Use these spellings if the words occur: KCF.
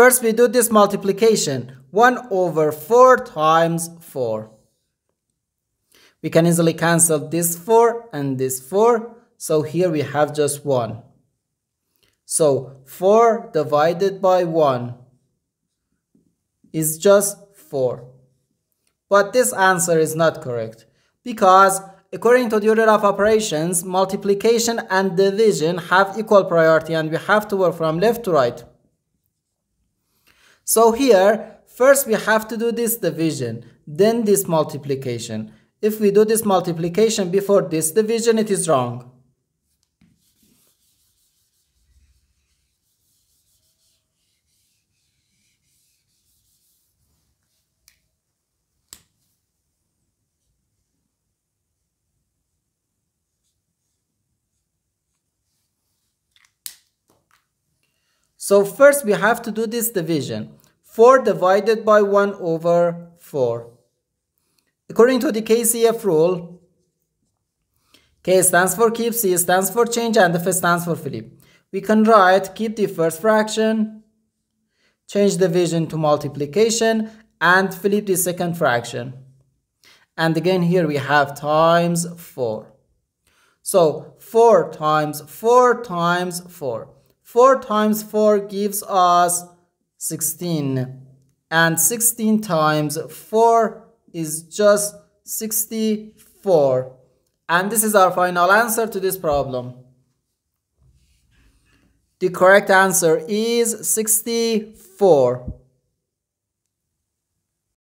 First, we do this multiplication. 1 over 4 times 4. We can easily cancel this 4 and this 4. So here we have just 1. So 4 divided by 1 is just 4. But this answer is not correct, because according to the order of operations, multiplication and division have equal priority and we have to work from left to right. So here, first we have to do this division, then this multiplication. If we do this multiplication before this division, it is wrong. So first we have to do this division. 4 divided by 1 over 4. According to the KCF rule, K stands for keep, C stands for change, and F stands for Philip. We can write keep the first fraction, change division to multiplication, and Philip the second fraction. And again here we have times 4. So 4 times 4 times 4. 4 times 4 gives us 16. And 16 times 4 is just 64. And this is our final answer to this problem. The correct answer is 64.